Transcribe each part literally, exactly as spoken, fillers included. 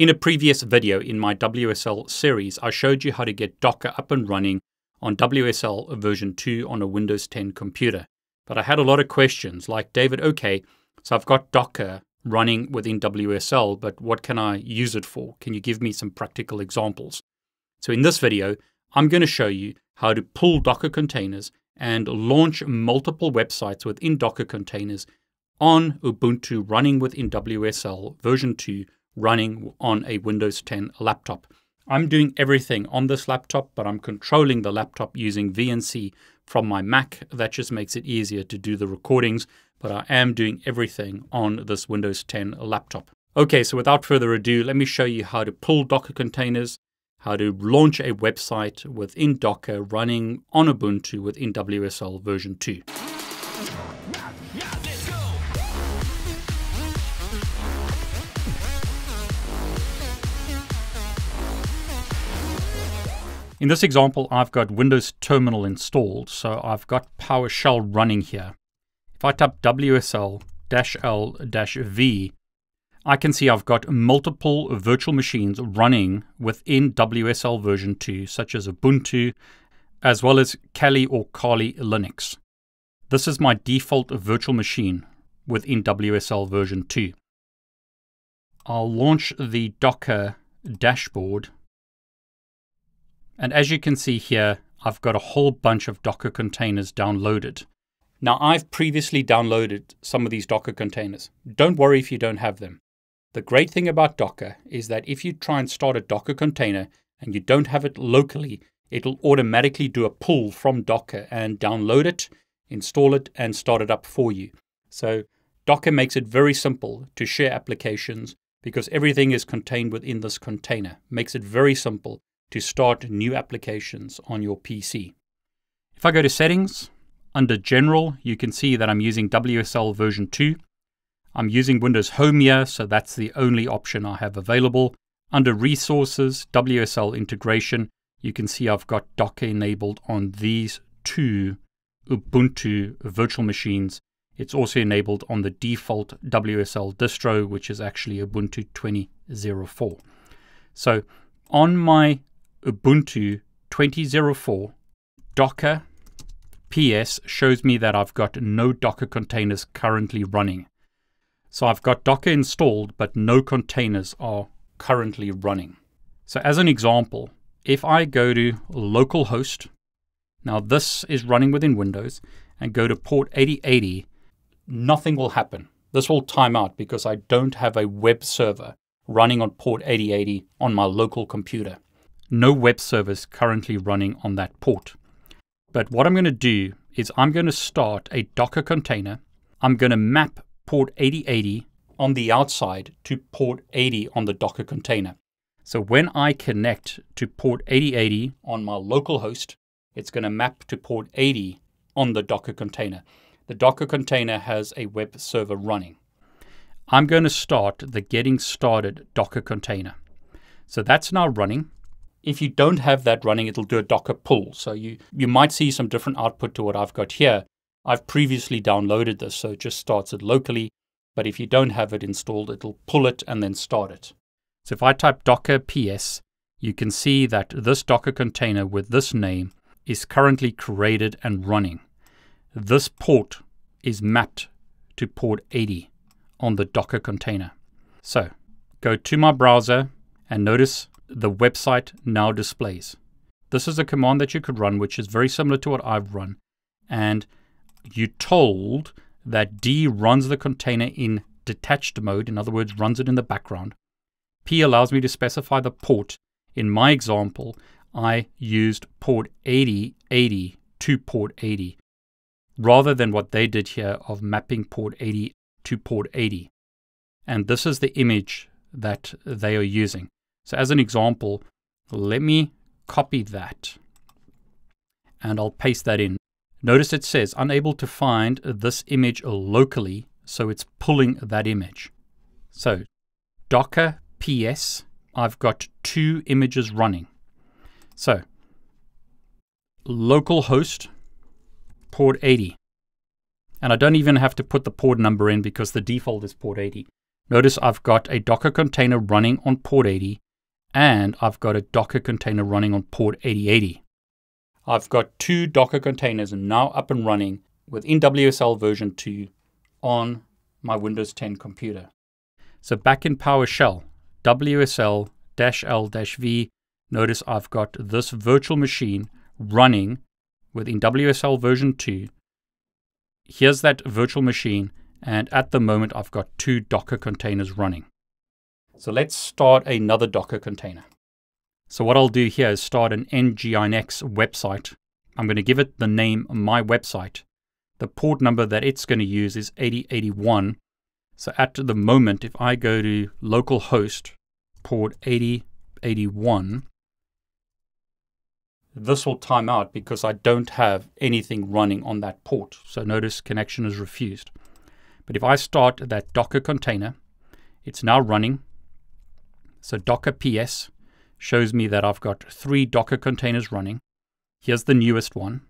In a previous video in my W S L series, I showed you how to get Docker up and running on W S L version two on a Windows ten computer. But I had a lot of questions like, David, okay, so I've got Docker running within W S L, but what can I use it for? Can you give me some practical examples? So in this video, I'm going to show you how to pull Docker containers and launch multiple websites within Docker containers on Ubuntu running within W S L version two running on a Windows ten laptop. I'm doing everything on this laptop, but I'm controlling the laptop using V N C from my Mac. That just makes it easier to do the recordings, but I am doing everything on this Windows ten laptop. Okay, so without further ado, let me show you how to pull Docker containers, how to launch a website within Docker running on Ubuntu within W S L version two. In this example, I've got Windows Terminal installed, so I've got PowerShell running here. If I type W S L L V, I can see I've got multiple virtual machines running within W S L version two, such as Ubuntu, as well as Kali or Kali Linux. This is my default virtual machine within W S L version two. I'll launch the Docker dashboard. And as you can see here, I've got a whole bunch of Docker containers downloaded. Now, I've previously downloaded some of these Docker containers. Don't worry if you don't have them. The great thing about Docker is that if you try and start a Docker container and you don't have it locally, it'll automatically do a pull from Docker and download it, install it, and start it up for you. So Docker makes it very simple to share applications because everything is contained within this container. Makes it very simple to start new applications on your P C. If I go to settings, under general, you can see that I'm using W S L version two. I'm using Windows Home here, so that's the only option I have available. Under resources, W S L integration, you can see I've got Docker enabled on these two Ubuntu virtual machines. It's also enabled on the default W S L distro, which is actually Ubuntu twenty point oh four. So on my Ubuntu twenty point oh four, Docker P S shows me that I've got no Docker containers currently running. So I've got Docker installed, but no containers are currently running. So as an example, if I go to localhost, now this is running within Windows, and go to port eighty eighty, nothing will happen. This will time out because I don't have a web server running on port eighty eighty on my local computer. No web servers currently running on that port. But what I'm going to do is I'm going to start a Docker container. I'm going to map port eighty eighty on the outside to port eighty on the Docker container. So when I connect to port eighty eighty on my local host, it's going to map to port eighty on the Docker container. The Docker container has a web server running. I'm going to start the getting started Docker container. So that's now running. If you don't have that running, it'll do a Docker pull. So you, you might see some different output to what I've got here. I've previously downloaded this, so it just starts it locally. But if you don't have it installed, it'll pull it and then start it. So if I type Docker P S, you can see that this Docker container with this name is currently created and running. This port is mapped to port eighty on the Docker container. So go to my browser and notice the website now displays. This is a command that you could run, which is very similar to what I've run. And you told that D runs the container in detached mode. In other words, runs it in the background. P allows me to specify the port. In my example, I used port eighty eighty to port eighty, rather than what they did here of mapping port eighty to port eighty. And this is the image that they are using. So as an example, let me copy that and I'll paste that in. Notice it says, unable to find this image locally, so it's pulling that image. So Docker P S, I've got two images running. So localhost, port eighty. And I don't even have to put the port number in because the default is port eighty. Notice I've got a Docker container running on port eighty, and I've got a Docker container running on port eighty eighty. I've got two Docker containers now up and running within W S L version two on my Windows ten computer. So back in PowerShell, W S L dash L dash V, notice I've got this virtual machine running within W S L version two. Here's that virtual machine, and at the moment I've got two Docker containers running. So let's start another Docker container. So what I'll do here is start an N G I N X website. I'm going to give it the name My Website. The port number that it's going to use is eighty eighty-one. So at the moment, if I go to localhost port eighty eighty-one, this will time out because I don't have anything running on that port. So notice connection is refused. But if I start that Docker container, it's now running. So Docker P S shows me that I've got three Docker containers running. Here's the newest one.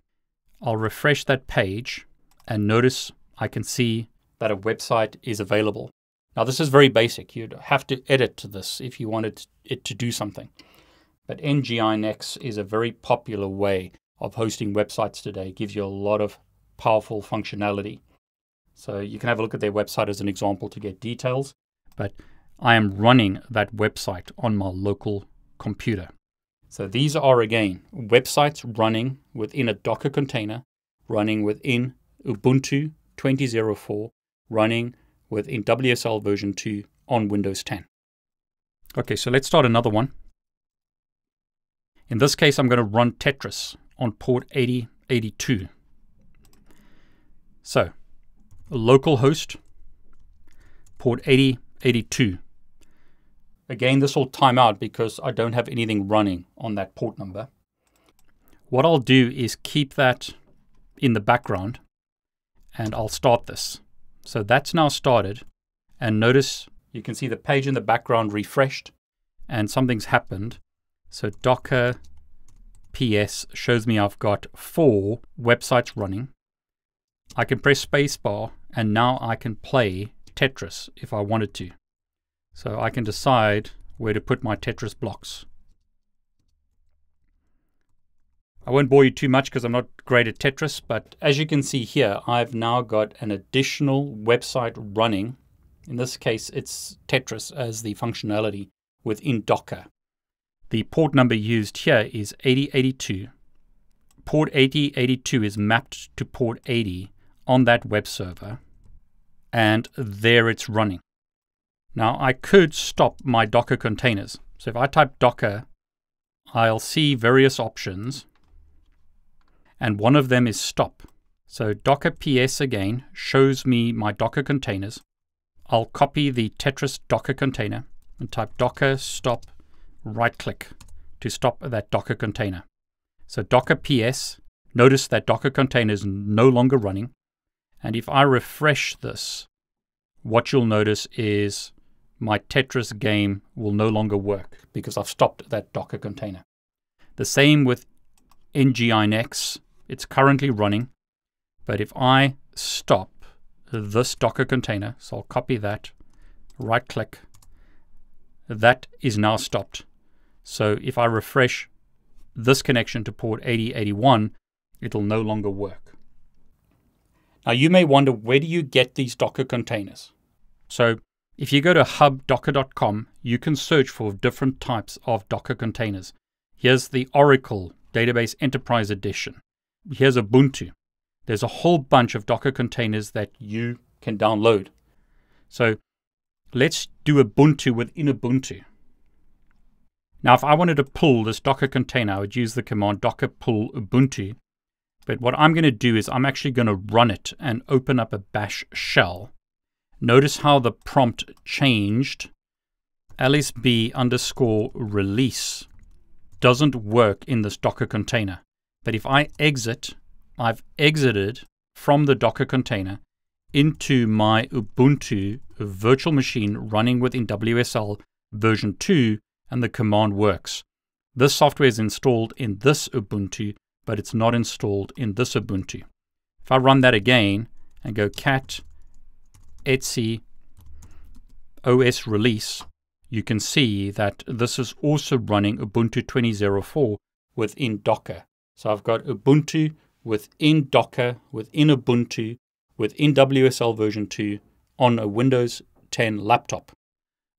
I'll refresh that page and notice I can see that a website is available. Now this is very basic. You'd have to edit this if you wanted it to do something. But N G I N X is a very popular way of hosting websites today. It gives you a lot of powerful functionality. So you can have a look at their website as an example to get details. But I am running that website on my local computer. So these are, again, websites running within a Docker container, running within Ubuntu twenty point oh four, running within W S L version two on Windows ten. Okay, so let's start another one. In this case, I'm going to run Tetris on port eighty eighty-two. So localhost, port eighty eighty-two. Again, this will time out because I don't have anything running on that port number. What I'll do is keep that in the background and I'll start this. So that's now started, and notice you can see the page in the background refreshed and something's happened. So Docker P S shows me I've got four websites running. I can press spacebar and now I can play Tetris if I wanted to. So I can decide where to put my Tetris blocks. I won't bore you too much because I'm not great at Tetris, but as you can see here, I've now got an additional website running. In this case, it's Tetris as the functionality within Docker. The port number used here is eighty eighty-two. Port eighty eighty-two is mapped to port eighty on that web server, and there it's running. Now I could stop my Docker containers. So if I type Docker, I'll see various options, and one of them is stop. So Docker P S again shows me my Docker containers. I'll copy the Tetris Docker container and type Docker stop. Right-click to stop that Docker container. So Docker P S, notice that Docker container is no longer running. And if I refresh this, what you'll notice is my Tetris game will no longer work because I've stopped that Docker container. The same with N G I N X. It's currently running. But if I stop this Docker container, so I'll copy that, right-click, that is now stopped. So if I refresh this connection to port eighty eighty-one, it'll no longer work. Now you may wonder, where do you get these Docker containers? So if you go to hub docker dot com, you can search for different types of Docker containers. Here's the Oracle Database Enterprise Edition. Here's Ubuntu. There's a whole bunch of Docker containers that you can download. So let's do Ubuntu within Ubuntu. Now, if I wanted to pull this Docker container, I would use the command docker pull Ubuntu. But what I'm going to do is I'm actually going to run it and open up a bash shell. Notice how the prompt changed. L S B underscore release doesn't work in this Docker container. But if I exit, I've exited from the Docker container into my Ubuntu virtual machine running within W S L version two, and the command works. This software is installed in this Ubuntu, but it's not installed in this Ubuntu. If I run that again and go cat etsy O S release, you can see that this is also running Ubuntu twenty point oh four within Docker. So I've got Ubuntu within Docker, within Ubuntu, within W S L version two on a Windows ten laptop.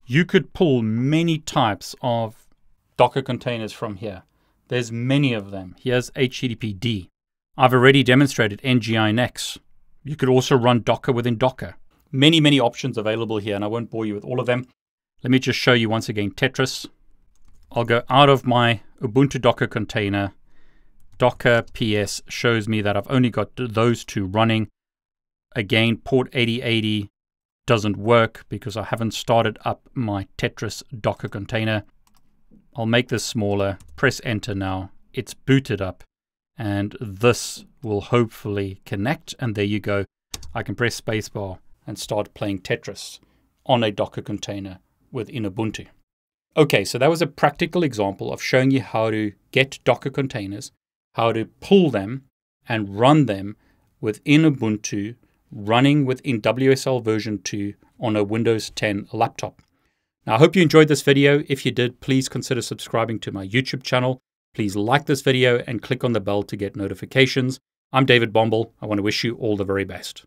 You could pull many types of Docker containers from here. There's many of them. Here's H T T P D. I've already demonstrated N G I N X. You could also run Docker within Docker. Many, many options available here, and I won't bore you with all of them. Let me just show you once again Tetris. I'll go out of my Ubuntu Docker container. Docker P S shows me that I've only got those two running. Again, port eighty eighty doesn't work because I haven't started up my Tetris Docker container. I'll make this smaller, press enter now. It's booted up and this will hopefully connect, and there you go. I can press spacebar and start playing Tetris on a Docker container within Ubuntu. Okay, so that was a practical example of showing you how to get Docker containers, how to pull them and run them within Ubuntu, running within W S L version two on a Windows ten laptop. Now, I hope you enjoyed this video. If you did, please consider subscribing to my YouTube channel. Please like this video and click on the bell to get notifications. I'm David Bombal. I want to wish you all the very best.